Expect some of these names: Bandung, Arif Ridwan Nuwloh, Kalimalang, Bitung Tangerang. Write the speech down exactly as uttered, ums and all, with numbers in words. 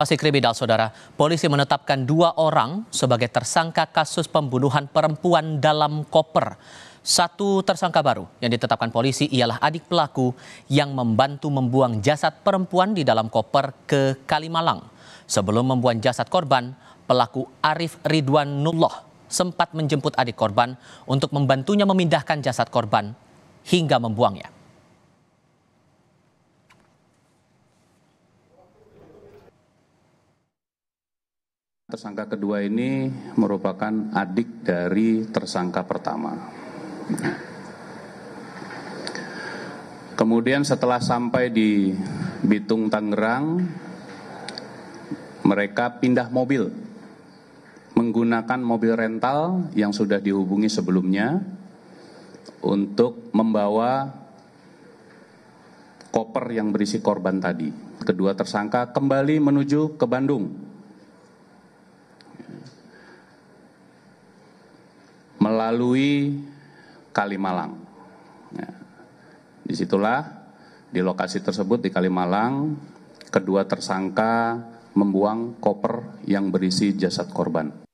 Masih kriminal, saudara. Polisi menetapkan dua orang sebagai tersangka kasus pembunuhan perempuan dalam koper. Satu tersangka baru yang ditetapkan polisi ialah adik pelaku yang membantu membuang jasad perempuan di dalam koper ke Kalimalang. Sebelum membuang jasad korban, pelaku Arif Ridwan Nuwloh sempat menjemput adik korban untuk membantunya memindahkan jasad korban hingga membuangnya. Tersangka kedua ini merupakan adik dari tersangka pertama. Kemudian setelah sampai di Bitung Tangerang, mereka pindah mobil menggunakan mobil rental yang sudah dihubungi sebelumnya untuk membawa koper yang berisi korban tadi. Kedua tersangka kembali menuju ke Bandung. Melalui Kalimalang. Nah, disitulah di lokasi tersebut di Kalimalang, kedua tersangka membuang koper yang berisi jasad korban.